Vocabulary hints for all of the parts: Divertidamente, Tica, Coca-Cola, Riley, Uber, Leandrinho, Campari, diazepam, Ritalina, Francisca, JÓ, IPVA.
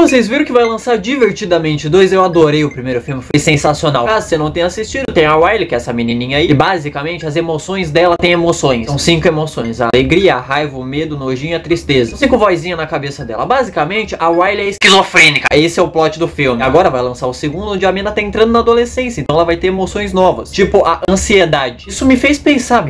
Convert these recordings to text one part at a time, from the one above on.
Vocês viram que vai lançar Divertidamente 2? Eu adorei o primeiro filme, foi sensacional. Caso você não tenha assistido, tem a Riley, que é essa menininha aí, e basicamente as emoções dela tem emoções. São 5 emoções: a alegria, a raiva, o medo, o nojinho e a tristeza. 5 vozinhas na cabeça dela. Basicamente, a Riley é esquizofrênica. Esse é o plot do filme. Agora vai lançar o segundo, onde a mina tá entrando na adolescência, então ela vai ter emoções novas, tipo a ansiedade. Isso me fez pensar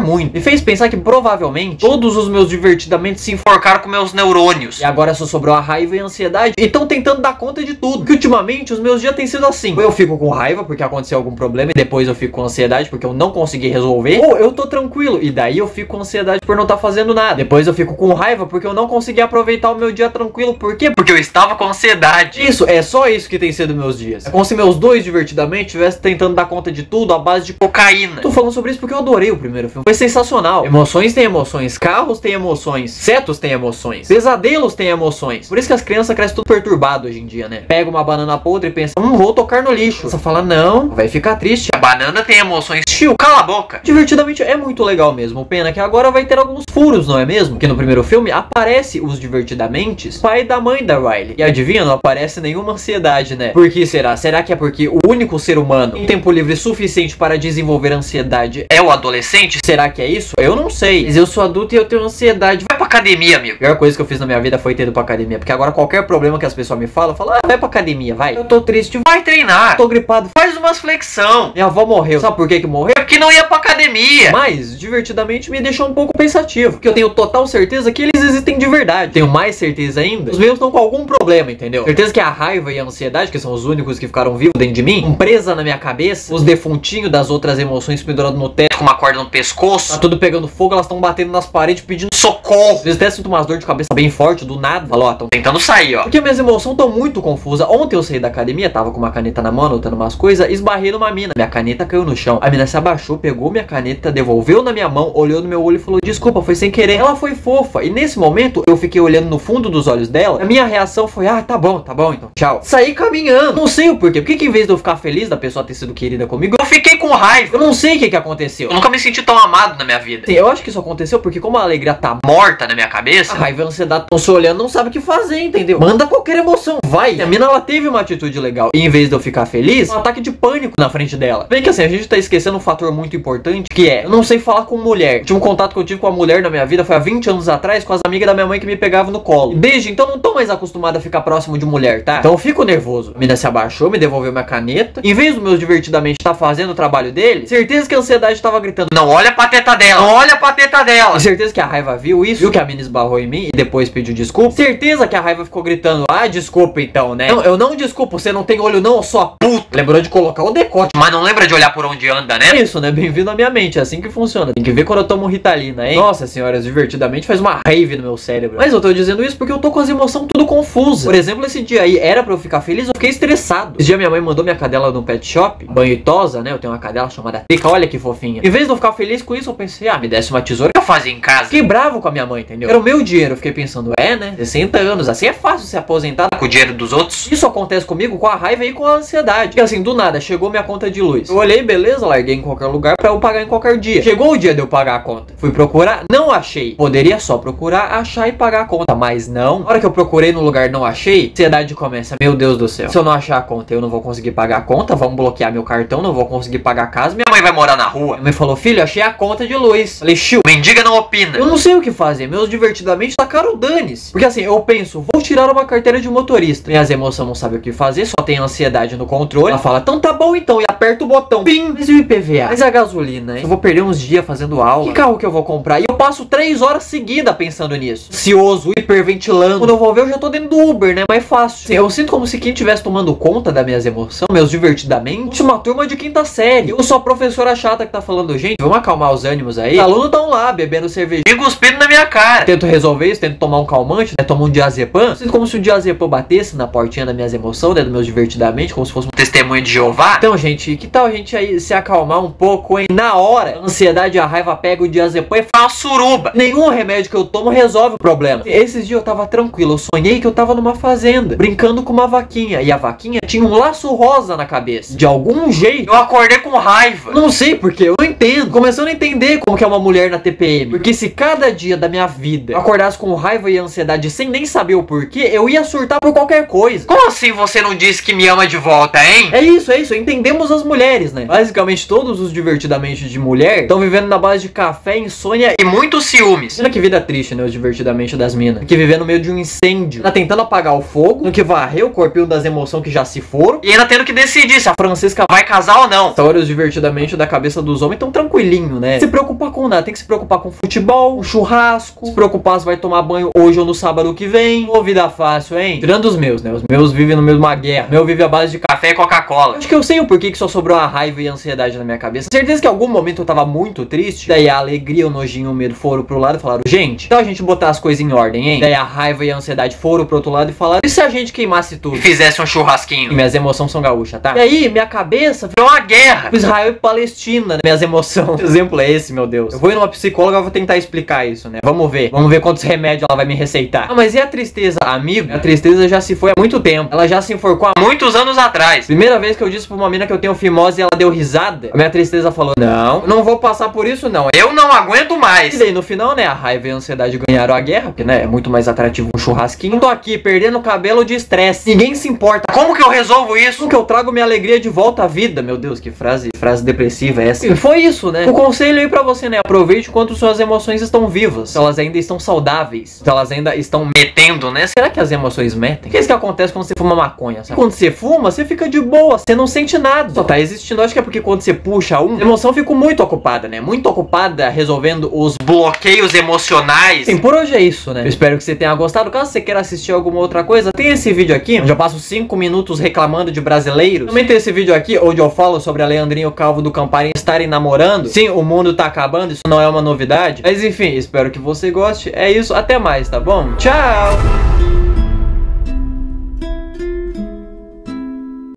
muito. Me fez pensar que provavelmente todos os meus divertidamente se enforcaram com meus neurônios. E agora só sobrou a raiva e a ansiedade. E estão tentando dar conta de tudo. Porque ultimamente os meus dias têm sido assim. Ou eu fico com raiva porque aconteceu algum problema, e depois eu fico com ansiedade porque eu não consegui resolver. Ou eu tô tranquilo, e daí eu fico com ansiedade por não tá fazendo nada. Depois eu fico com raiva porque eu não consegui aproveitar o meu dia tranquilo. Por quê? Porque eu estava com ansiedade. Isso, é só isso que tem sido meus dias. É como se meus dois divertidamente estivessem tentando dar conta de tudo à base de cocaína. Tô falando sobre isso porque eu adorei o primeiro filme. Foi sensacional. Emoções têm emoções, carros têm emoções, setos têm emoções, pesadelos têm emoções. Por isso que as crianças crescem tudo perturbado hoje em dia, né? Pega uma banana podre e pensa, vou tocar no lixo. Você fala, não, vai ficar triste. A banana tem emoções. Tio, cala a boca. Divertidamente é muito legal mesmo. Pena que agora vai ter alguns furos, não é mesmo? Que no primeiro filme aparece os divertidamentes, pai da mãe da Riley. E adivinha, não aparece nenhuma ansiedade, né? Por que será? Será que é porque o único ser humano tem tempo livre suficiente para desenvolver ansiedade é o adolescente? Será que é isso? Eu não sei. Mas eu sou adulto e eu tenho ansiedade. Vai pra academia, amigo. A pior coisa que eu fiz na minha vida foi ter ido pra academia. Porque agora qualquer problema que as pessoas me falam, eu falo, ah, vai pra academia, vai. Eu tô triste, vai treinar. Tô gripado, faz umas flexão. Minha avó morreu. Sabe por que morreu? Porque não ia pra academia. Mas, divertidamente, me deixou um pouco pensativo. Porque eu tenho total certeza que eles existem de verdade. Tenho mais certeza ainda. Os meus estão com algum problema, entendeu? Certeza que a raiva e a ansiedade, que são os únicos que ficaram vivos dentro de mim, presa na minha cabeça, os defuntinhos das outras emoções pendurados no teto, com uma corda no pescoço, tá tudo pegando fogo, elas estão batendo nas paredes pedindo socorro. Às vezes até sinto umas dor de cabeça bem forte, do nada. Falou, ó, estão tentando sair, ó. Porque minhas emoções estão muito confusas. Ontem eu saí da academia, tava com uma caneta na mão, anotando umas coisas, esbarrei numa mina. Minha caneta caiu no chão. A mina se abaixou, pegou minha caneta, devolveu na minha mão, olhou no meu olho e falou, desculpa, foi sem querer. Ela foi fofa, e nesse momento eu fiquei olhando no fundo dos olhos dela. A minha reação foi, ah, tá bom, então, tchau. Saí caminhando. Não sei o porquê. Por que em vez de eu ficar feliz da pessoa ter sido querida comigo, eu fiquei com raiva. Eu não sei o que aconteceu. Eu nunca me senti tão amado na minha vida. Sim, eu acho que isso aconteceu porque como a alegria tá morta na minha cabeça, a raiva e a ansiedade estão se olhando, não sabe o que fazer, entendeu? Manda qualquer emoção, vai. A mina, ela teve uma atitude legal. E em vez de eu ficar feliz, um ataque de pânico na frente dela. Bem que assim, a gente tá esquecendo um fator muito importante, que é, eu não sei falar com mulher. Tinha um contato que eu tive com a mulher na minha vida, foi há 20 anos atrás, com as amigas da minha mãe que me pegavam no colo. E desde então, não tô mais acostumado a ficar próximo de mulher, tá? Então eu fico nervoso. A mina se abaixou, me devolveu minha caneta. Em vez do meu divertidamente tá fazendo o trabalho dele, certeza que a ansiedade tava gritando, não olha pra teta dela, não olha pra teta dela. E certeza que a raiva viu isso, viu que a mina esbarrou em mim e depois pediu desculpa. Certeza que a raiva ficou gritando, ah, desculpa então, né? Não, eu não desculpo, você não tem olho não, sua puta. Lembrou de colocar o decote, mas não lembra de olhar por onde anda, né? Isso, né? Bem-vindo à minha mente, é assim que funciona. Tem que ver quando eu tomo Ritalina, hein? Nossa senhora, divertidamente faz uma rave no meu cérebro. Mas eu tô dizendo isso porque eu tô com as emoções tudo confusa. Por exemplo, esse dia aí era pra eu ficar feliz, eu fiquei estressado. Esse dia minha mãe mandou minha cadela no pet shop, banhitosa, né? Eu tenho uma cadela chamada Tica, olha que fofinha. Em vez de eu ficar feliz com isso, eu pensei, ah, me desse uma tesoura que eu fazia em casa. Fiquei bravo com a minha mãe, entendeu? Era o meu dinheiro, eu fiquei pensando, é, né? 60 anos, assim é fácil se aposentar com o dinheiro dos outros. Isso acontece comigo com a raiva e com a ansiedade. Porque assim, do nada, chegou minha conta de luz. Eu olhei, beleza, larguei em qualquer lugar pra eu pagar em qualquer dia. Chegou o dia de eu pagar a conta. Fui procurar, não achei. Poderia só procurar, achar e pagar a conta, mas não. Na hora que eu procurei no lugar, não achei, a ansiedade começa, meu Deus do céu. Se eu não achar a conta, eu não vou conseguir pagar a conta, vão bloquear meu cartão, não vou conseguir pagar a casa, minha mãe vai morar na rua. Minha mãe falou, filho, achei a conta de luz. Falei, chiu, mendiga não opina. Eu não sei o que fazer, meus divertidamente tacaram o dane-se. Porque assim, eu penso, vou tirar uma carteira de motorista. Minhas emoções não sabem o que fazer, só tem ansiedade no controle. Ela fala, então tá bom então, e aperta o botão. Pim, mas e o IPVA? Mas a gasolina, hein? Eu vou perder uns dias fazendo aula. Que carro que eu vou comprar? E eu passo 3 horas seguidas pensando nisso. Ansioso, hiperventilando. Quando eu vou ver, eu já tô dentro do Uber, né? Mais fácil. Assim, eu sinto como se quem estivesse tomando conta das minhas emoções, meus divertidamente, uma turma de 5ª série. Eu sou a professora chata que tá falando, gente, vamos acalmar os ânimos aí. Os alunos tão lá, bebendo cerveja e cuspindo na minha cara. Tento resolver isso, tento tomar um calmante, né? Tomo um diazepam. Sinto como se o diazepam batesse na portinha das minhas emoções, né? Dos meus divertidamente, como se fosse um testemunho de Jeová. Então, gente, que tal a gente aí se acalmar um pouco, hein? Na hora, a ansiedade e a raiva pega o diazepam e faz uma suruba. Nenhum remédio que eu tomo resolve o problema. Esses dias eu tava tranquilo, eu sonhei que eu tava numa fazenda, brincando com uma vaquinha. E a vaquinha tinha um laço rosa na cabeça. De algum jeito, eu acordei com raiva. Não sei porquê, eu não entendo. Começando a entender como que é uma mulher na TPM. Porque se cada dia da minha vida eu acordasse com raiva e ansiedade sem nem saber o porquê, eu ia surtar por por qualquer coisa. Como assim você não disse que me ama de volta, hein? É isso, entendemos as mulheres, né? Basicamente todos os Divertidamente de mulher estão vivendo na base de café, insônia e muitos ciúmes. Olha que vida triste, né, os Divertidamente das minas, que vivendo no meio de um incêndio, tá tentando apagar o fogo, no que varreu o corpinho das emoções que já se foram, e ainda tendo que decidir se a Francisca vai casar ou não. Essa hora os Divertidamente da cabeça dos homens tão tranquilinho, né? Se preocupar com nada, tem que se preocupar com futebol, com churrasco, se preocupar se vai tomar banho hoje ou no sábado que vem. Ô, vida fácil, hein? Tirando os meus, né? Os meus vivem no meio de uma guerra. O meu vive à base de café e Coca-Cola. Acho que eu sei o porquê que só sobrou a raiva e a ansiedade na minha cabeça. Certeza que em algum momento eu tava muito triste, daí a alegria, o nojinho, o medo foram pro lado e falaram, gente, então a gente botar as coisas em ordem, hein? Daí a raiva e a ansiedade foram pro outro lado e falaram, e se a gente queimasse tudo? E fizesse um churrasquinho? E minhas emoções são gaúchas, tá? E aí, minha cabeça virou uma guerra. Israel e Palestina, né? Minhas emoções. Que exemplo é esse, meu Deus? Eu vou ir numa psicóloga, eu vou tentar explicar isso, né? Vamos ver quantos remédios ela vai me receitar. Ah, mas e a tristeza, amigo? A tristeza já se foi há muito tempo. Ela já se enforcou há muitos anos atrás. Primeira vez que eu disse pra uma mina que eu tenho fimose e ela deu risada, a minha tristeza falou, não, não vou passar por isso não, eu não aguento mais. E daí no final, né, a raiva e a ansiedade ganharam a guerra, porque, né, é muito mais atrativo um churrasquinho. Não tô aqui perdendo cabelo de estresse, ninguém se importa. Como que eu resolvo isso? Como que eu trago minha alegria de volta à vida? Meu Deus, que frase depressiva é essa? E foi isso, né? O conselho aí pra você, né, aproveite quanto suas emoções estão vivas, se elas ainda estão saudáveis, se elas ainda estão metendo, né? Será que as emoções metem? O que é isso que acontece quando você fuma maconha, sabe? Quando você fuma, você fica de boa, você não sente nada, só tá existindo. Acho que é porque quando você puxa a emoção fica muito ocupada, né? Muito ocupada resolvendo os bloqueios emocionais. Sim, por hoje é isso, né? Eu espero que você tenha gostado. Caso você queira assistir alguma outra coisa, tem esse vídeo aqui, onde eu passo 5 minutos reclamando de brasileiros. Também tem esse vídeo aqui, onde eu falo sobre a Leandrinho e o Calvo do Campari estarem namorando. Sim, o mundo tá acabando, isso não é uma novidade. Mas enfim, espero que você goste. É isso, até mais, tá bom? Tchau!